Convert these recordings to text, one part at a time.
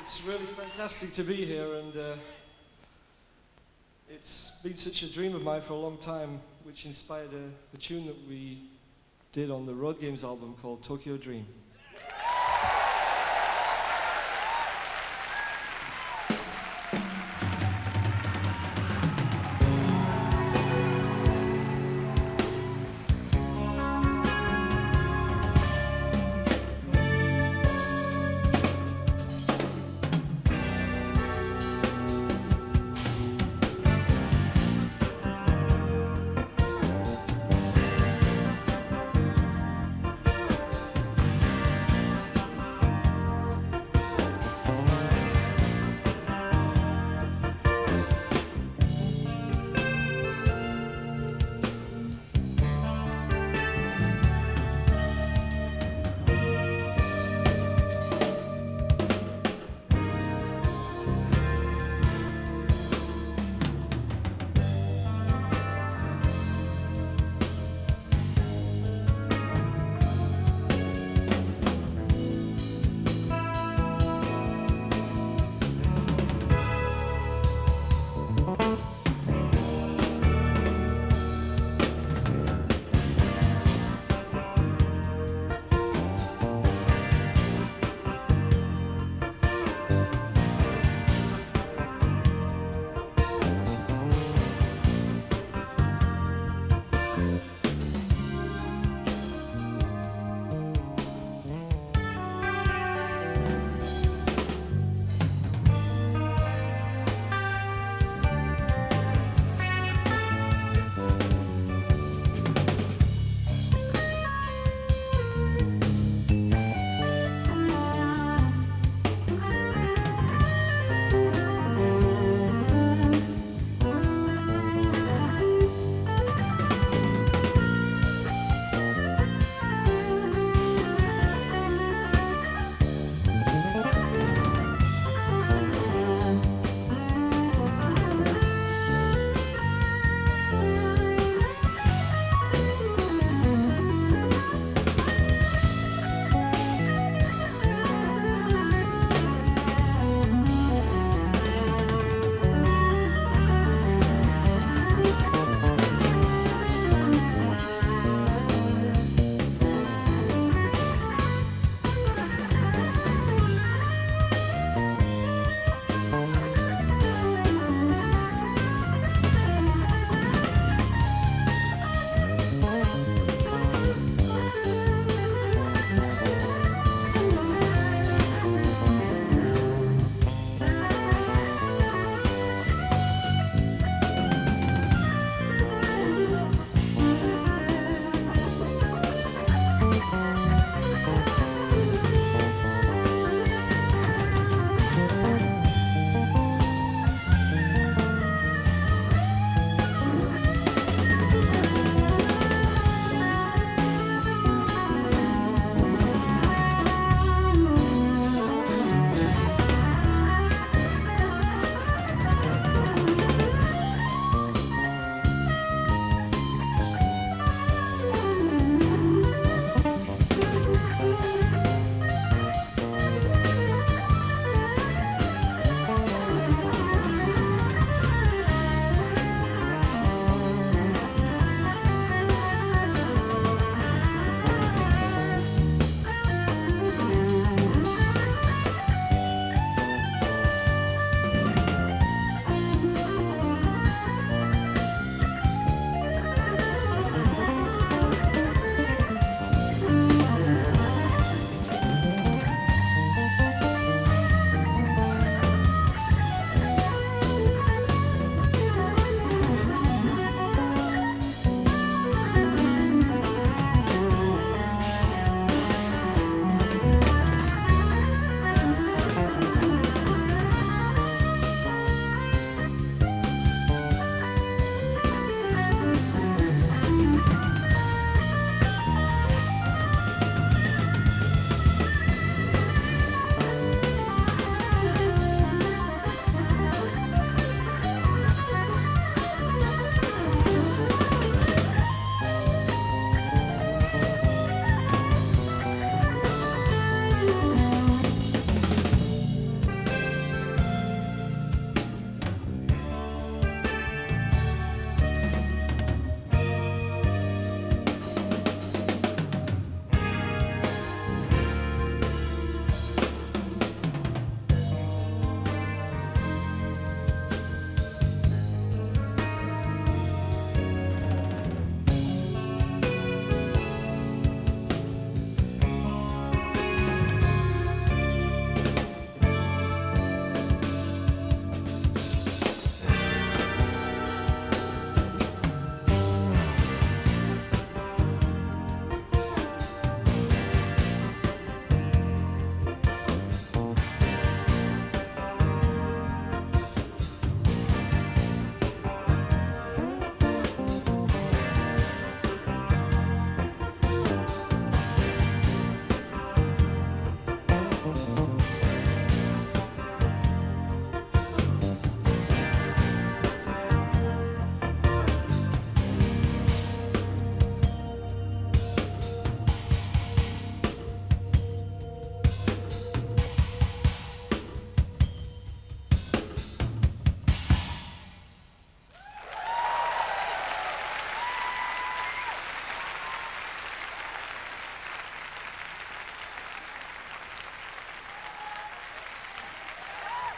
It's really fantastic to be here, and it's been such a dream of mine for a long time, which inspired the tune that we did on the Road Games album called Tokyo Dream.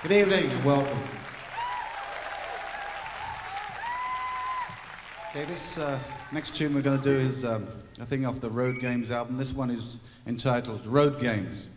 Good evening and welcome. Okay, this next tune we're going to do is a thing off the Road Games album. This one is entitled Road Games.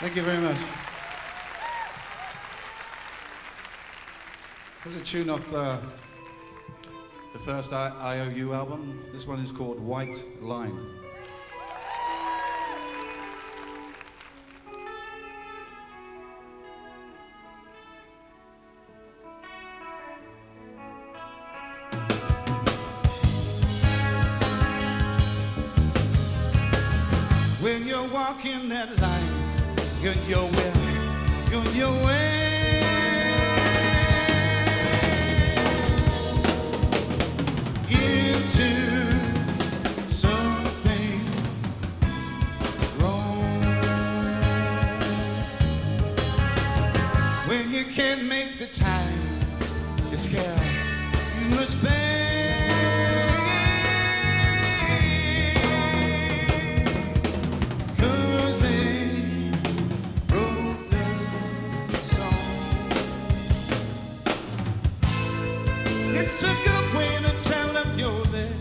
Thank you very much. This is a tune off the first I.O.U. album. This one is called White Line. you're walking that line, you're your way. Give to something wrong. When you can't make the time, you scare, you must bear. It's a good way to tell them you're there.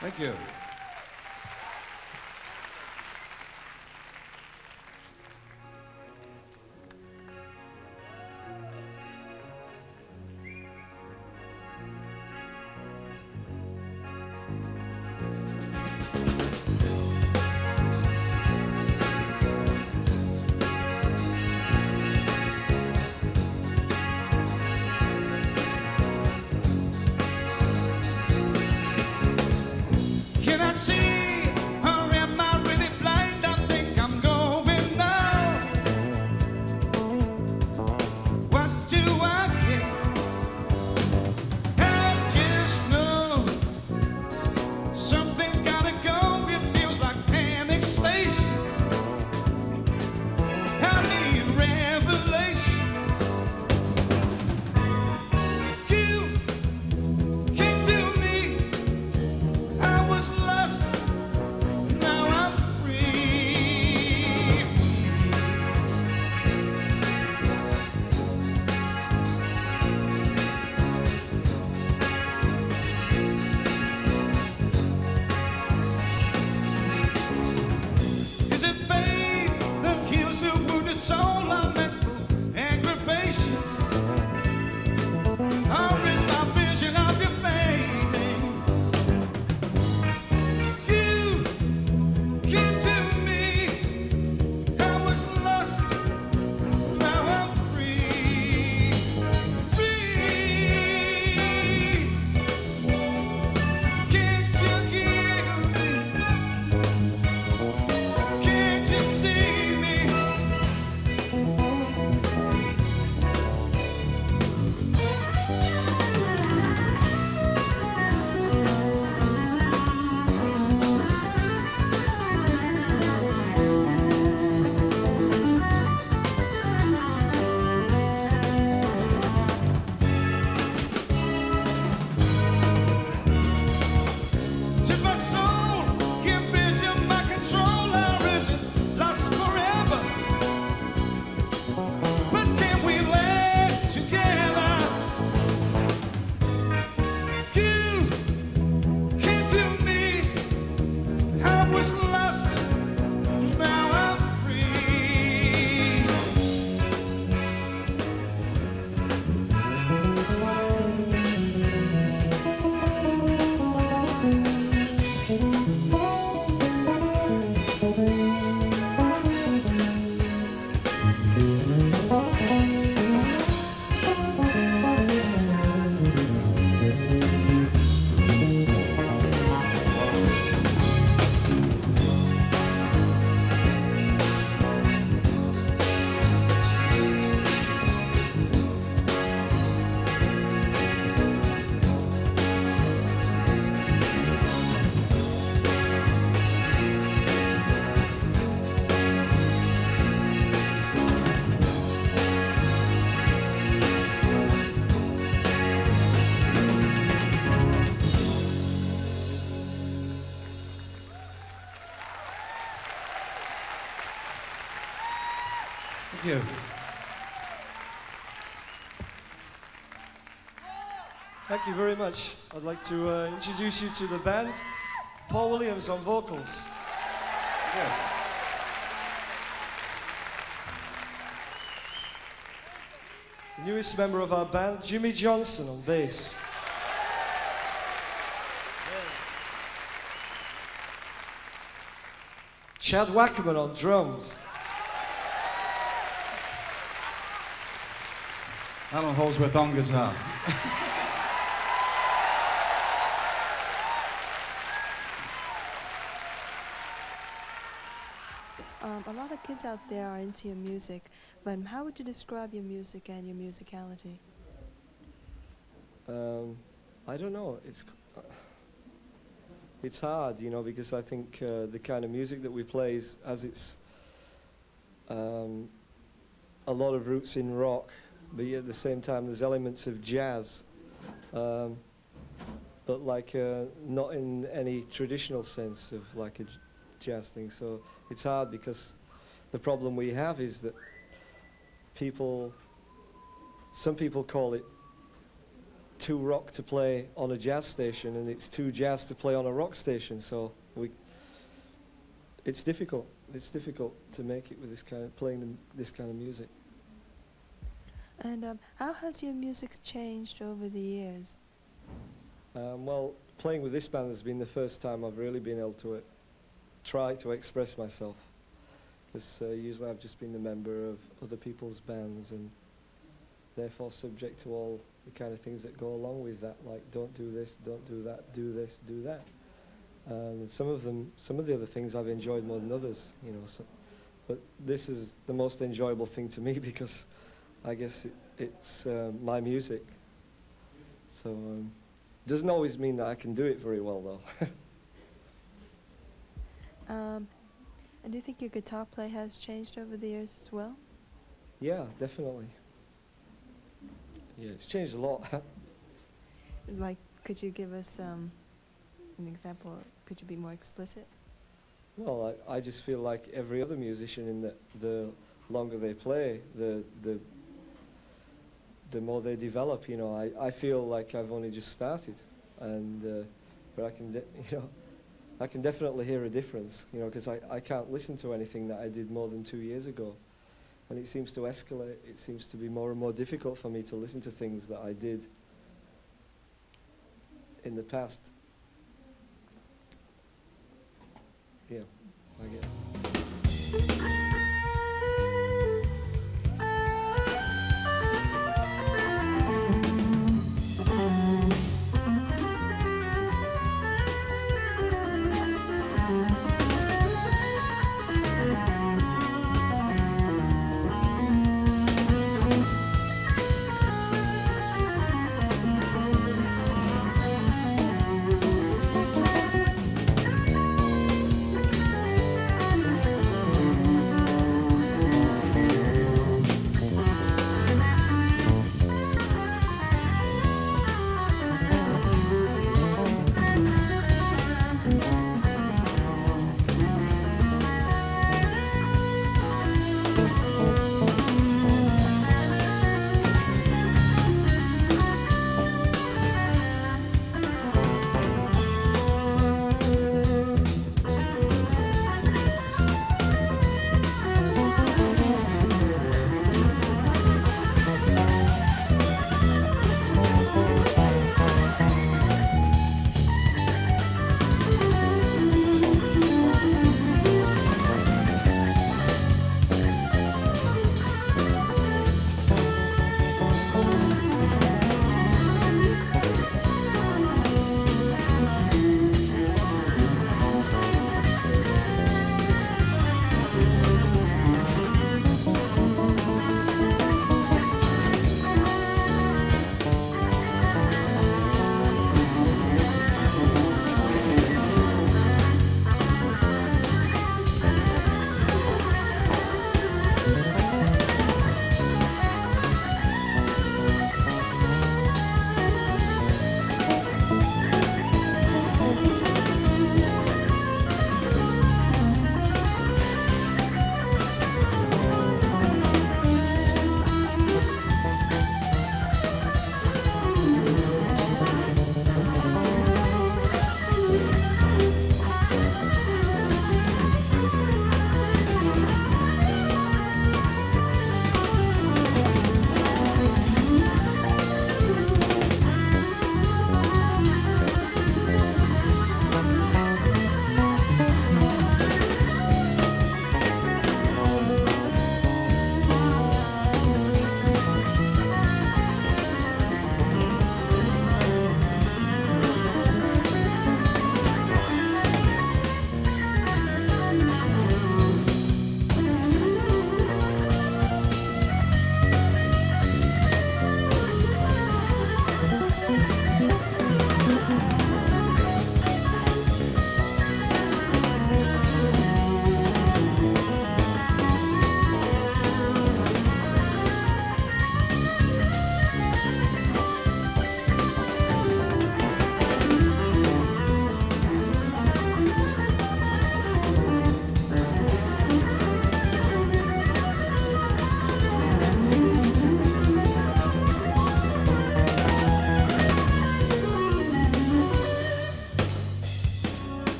Thank you. Thank you. Thank you very much. I'd like to introduce you to the band. Paul Williams on vocals. Yeah. The newest member of our band, Jimmy Johnson on bass. Chad Wackerman on drums. Alan Holdsworth on guitar. A lot of kids out there are into your music, but how would you describe your music and your musicality? I don't know. It's hard, you know, because I think the kind of music that we play is, as it's a lot of roots in rock. But at the same time, there's elements of jazz, but like not in any traditional sense of like a jazz thing. So it's hard because the problem we have is that some people call it too rock to play on a jazz station, and it's too jazz to play on a rock station. So it's difficult. It's difficult to make it with this kind of this kind of music. And how has your music changed over the years? Well, playing with this band has been the first time I've really been able to try to express myself. Because usually I've just been the member of other people's bands, and therefore subject to all the kind of things that go along with that, like don't do this, don't do that, do this, do that. And some of the other things I've enjoyed more than others, you know. So, but this is the most enjoyable thing to me because I guess it's my music. So doesn't always mean that I can do it very well, though. And do you think your guitar play has changed over the years as well? Yeah, definitely. Yeah, it's changed a lot. Like, could you give us an example, or could you be more explicit? Well, I just feel like every other musician in that the longer they play, the more they develop, you know. I feel like I've only just started, and but I can, you know, I can definitely hear a difference, you know, because I can't listen to anything that I did more than 2 years ago. And it seems to escalate. It seems to be more and more difficult for me to listen to things that I did in the past. Yeah, I guess.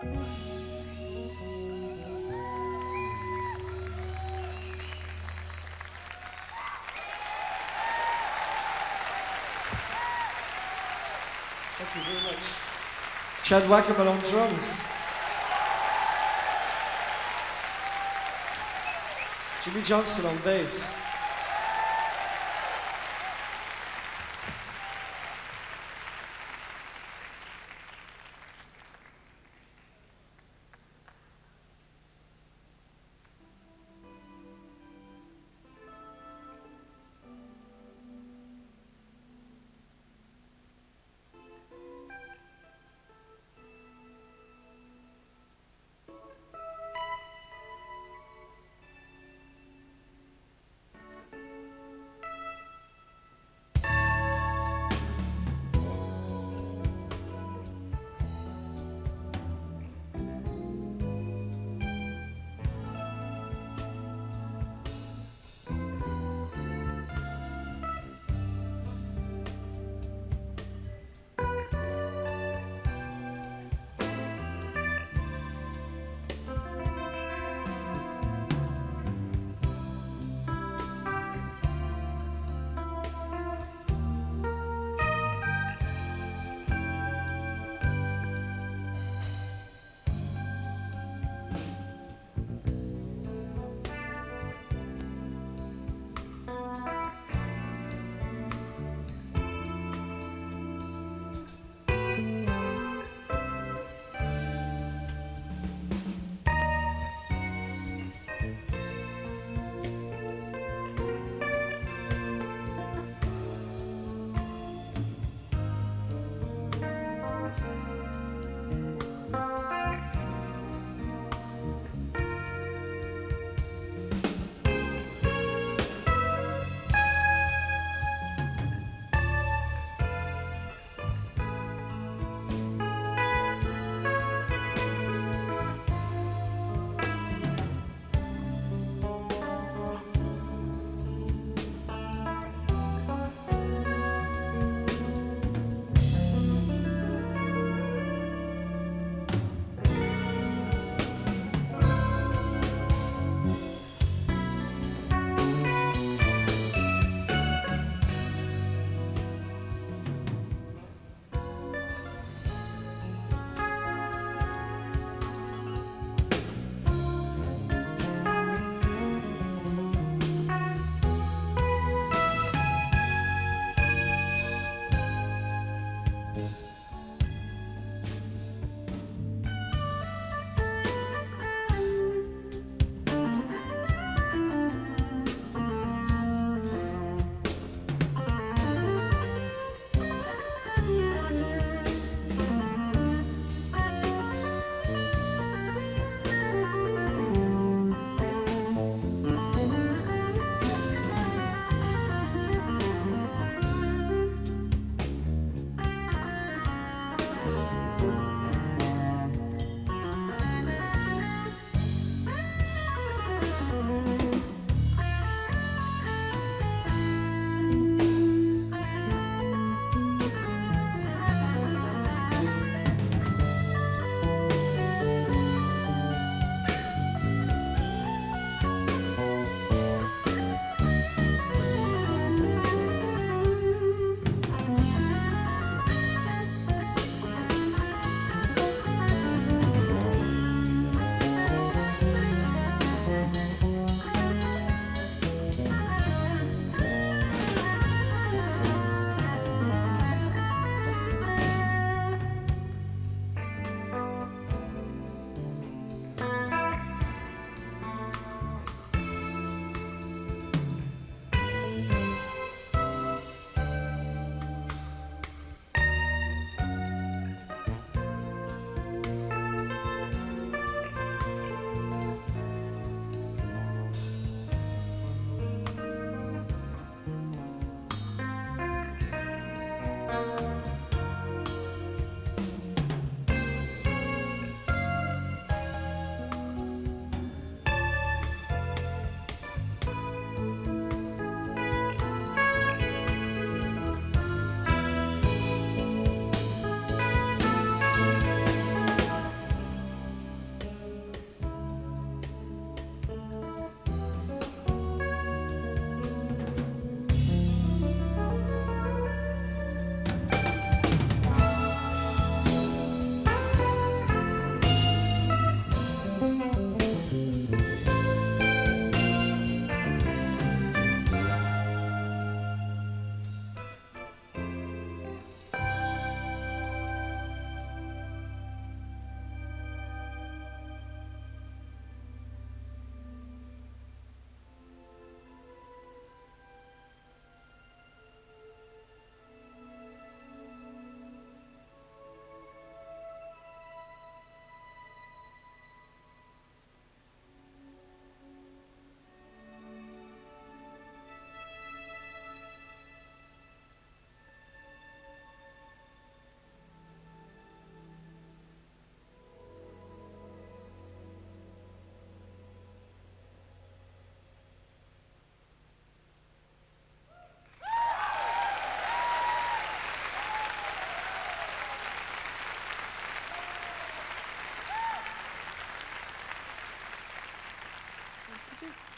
Thank you very much. Chad Wackerman on drums. Jimmy Johnson on bass.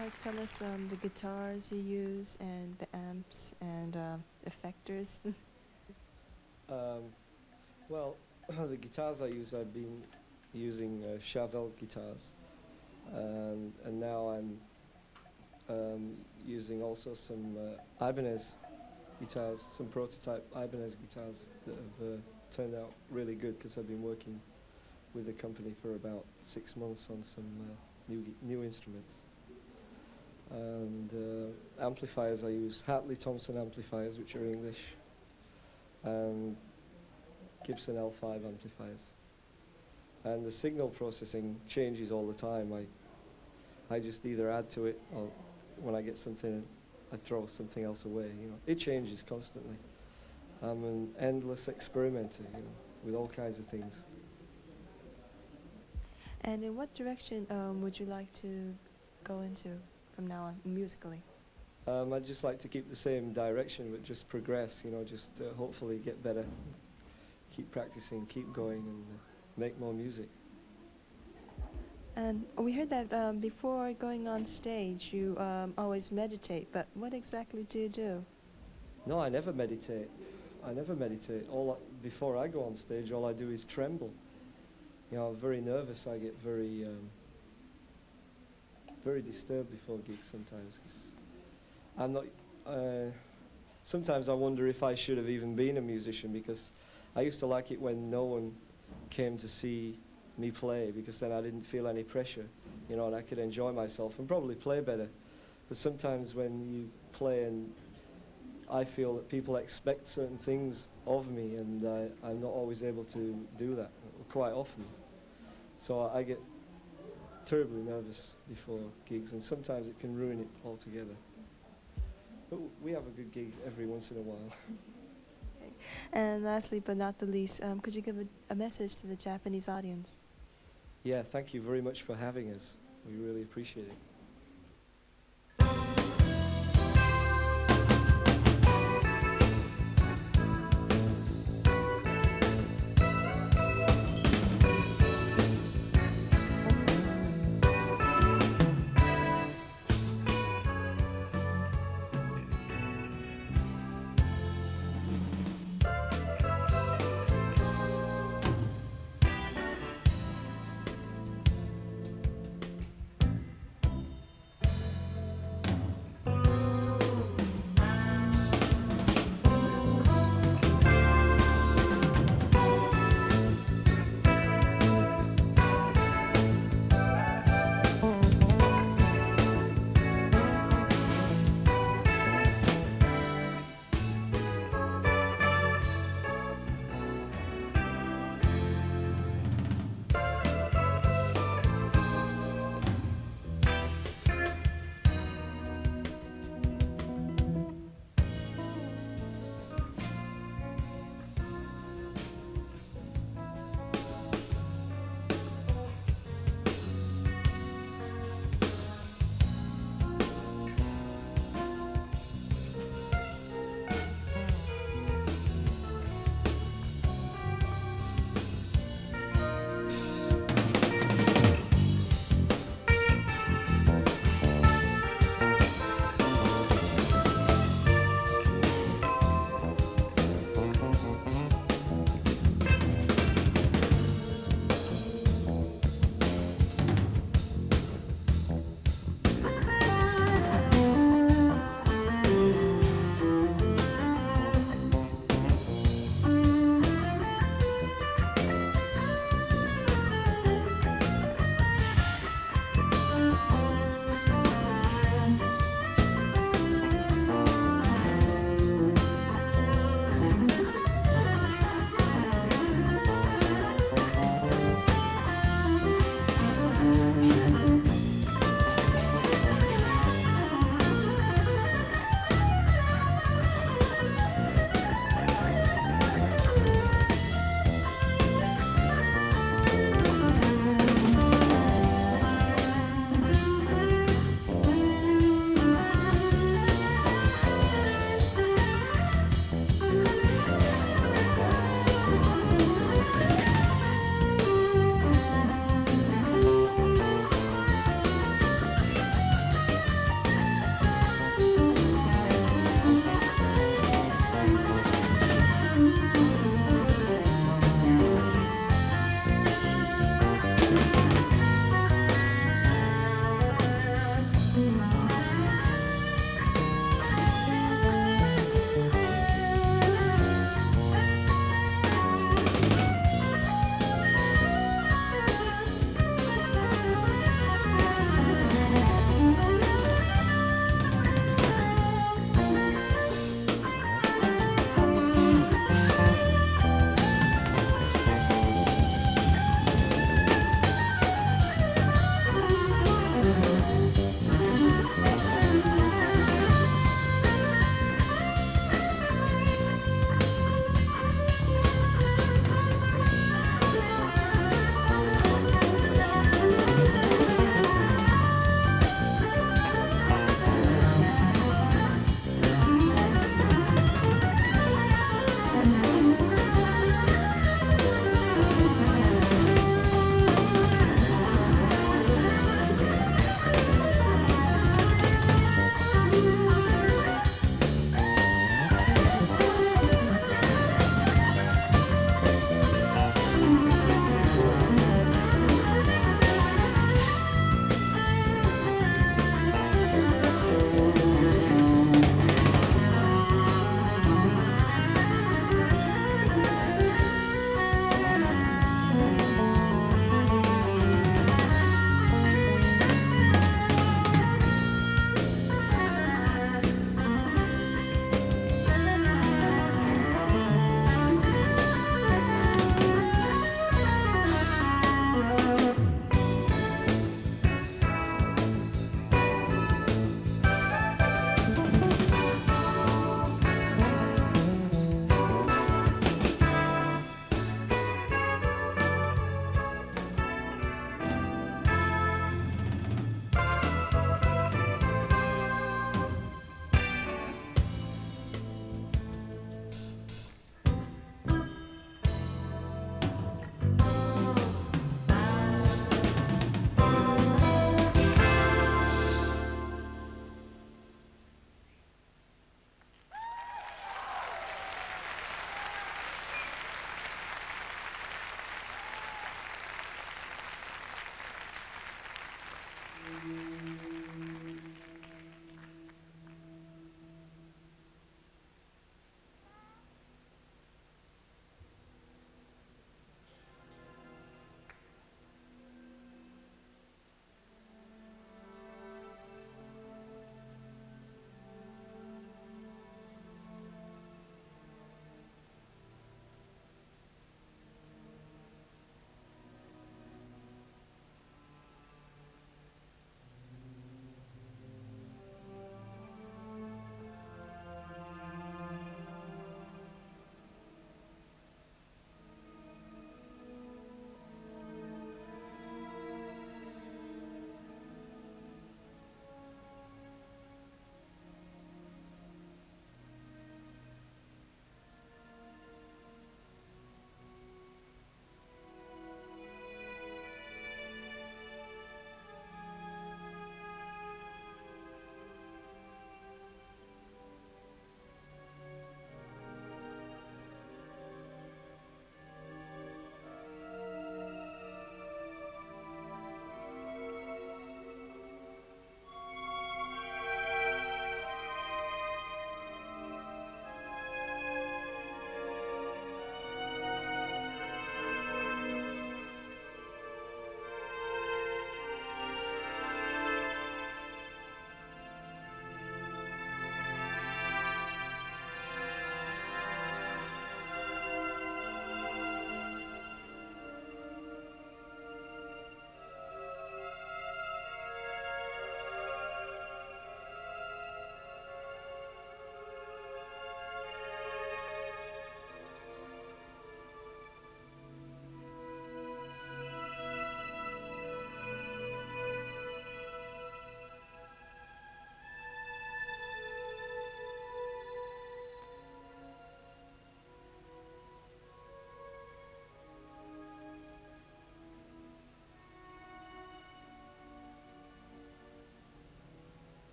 Like, tell us the guitars you use and the amps and effectors. Well, the guitars I use, I've been using Charvel guitars, and now I'm using also some Ibanez guitars, some prototype Ibanez guitars that have turned out really good because I've been working with the company for about 6 months on some new instruments. And amplifiers, I use Hartley-Thompson amplifiers, which are English, and Gibson L5 amplifiers. And the signal processing changes all the time. I just either add to it, or when I get something, I throw something else away. You know, it changes constantly. I'm an endless experimenter, you know, with all kinds of things. And in what direction would you like to go into from now on, musically? I'd just like to keep the same direction, but just progress, you know, just hopefully get better, keep practicing, keep going, and make more music. And we heard that before going on stage, you always meditate, but what exactly do you do? No, I never meditate. I never meditate. Before I go on stage, all I do is tremble. You know, I'm very nervous. I get very... very disturbed before gigs sometimes. 'Cause I'm not. Sometimes I wonder if I should have even been a musician, because I used to like it when no one came to see me play, because then I didn't feel any pressure, you know, and I could enjoy myself and probably play better. But sometimes when you play, and I feel that people expect certain things of me, and I'm not always able to do that quite often. So I get terribly nervous before gigs, and sometimes it can ruin it altogether. But we have a good gig every once in a while. Okay. And lastly, but not the least, could you give a message to the Japanese audience? Yeah, thank you very much for having us. We really appreciate it.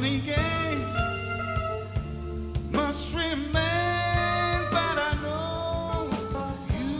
funny games must remain, but I know you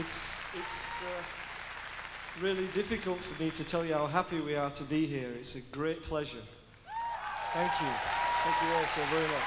It's really difficult for me to tell you how happy we are to be here. It's a great pleasure. Thank you. Thank you all so very much.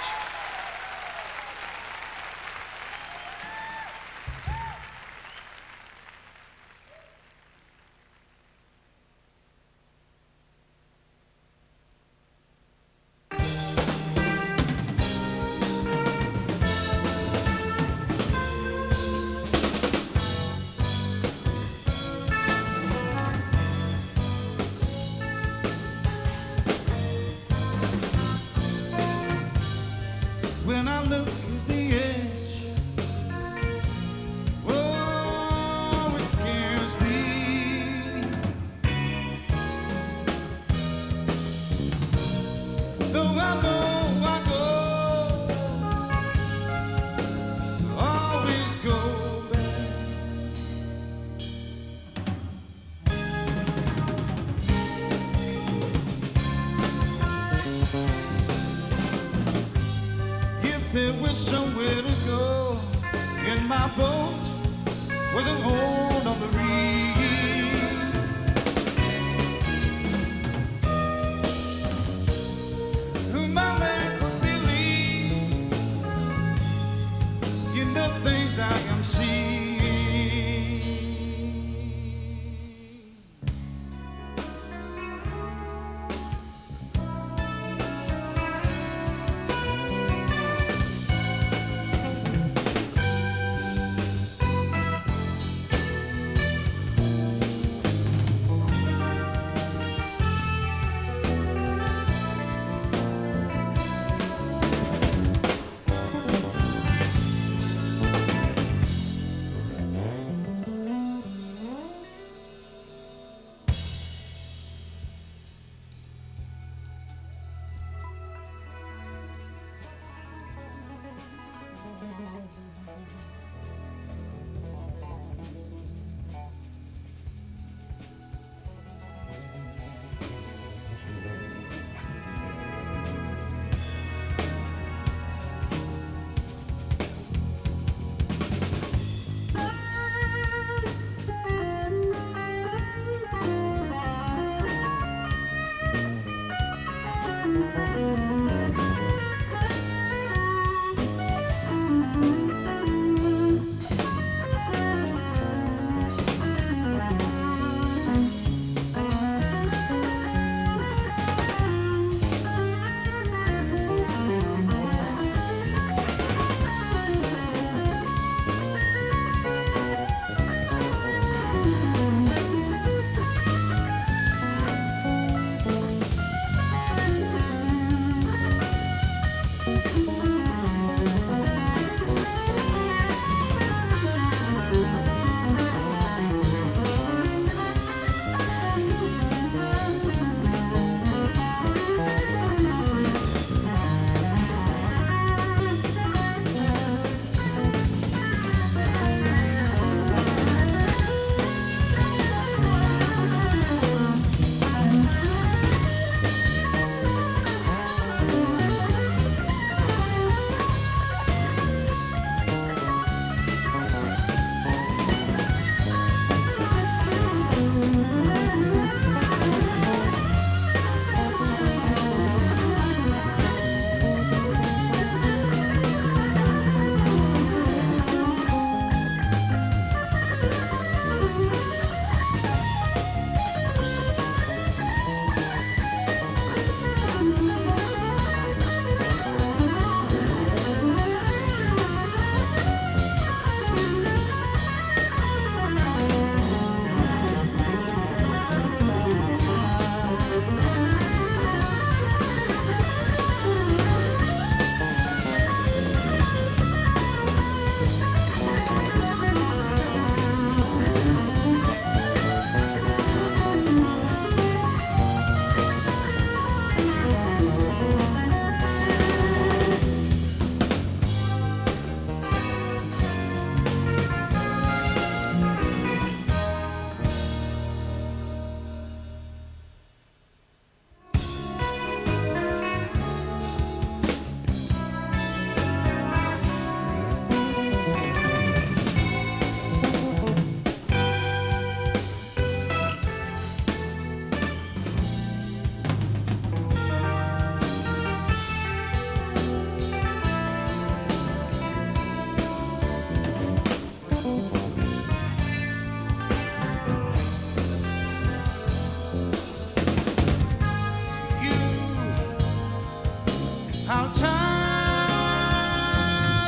How time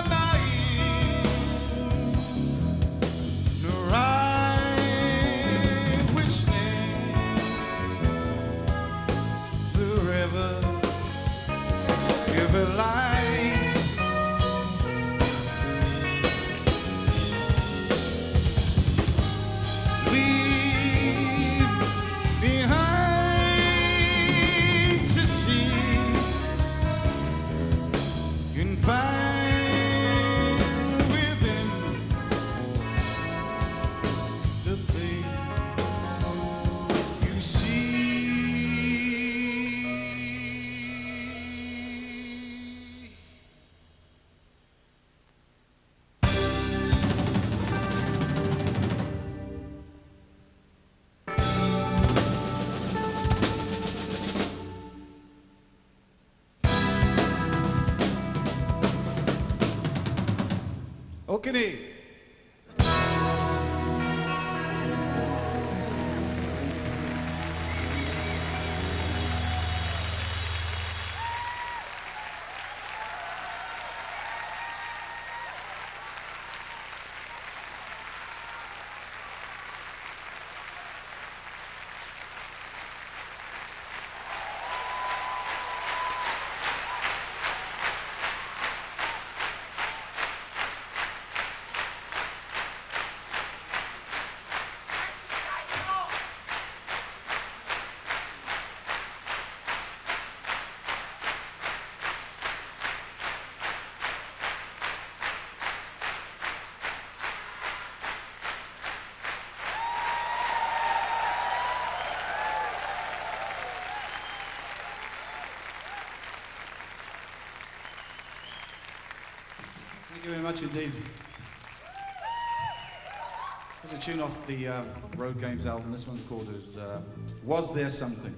I use the right which name the river ever lies. Leave behind to see can find within the thing you see. Okay. Thank you very much indeed. That's a tune off the Road Games album. This one's called Was There Something?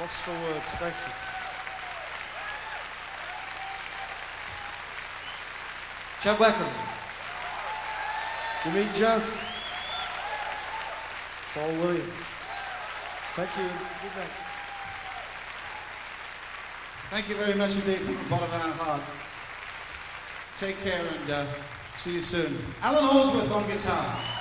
Lost for words, thank you. Chad Wackerman. Jimmy Johnson. Paul Williams. Thank you. Good night. Thank you very much indeed from the bottom of our heart. Take care and see you soon. Alan Holdsworth on guitar.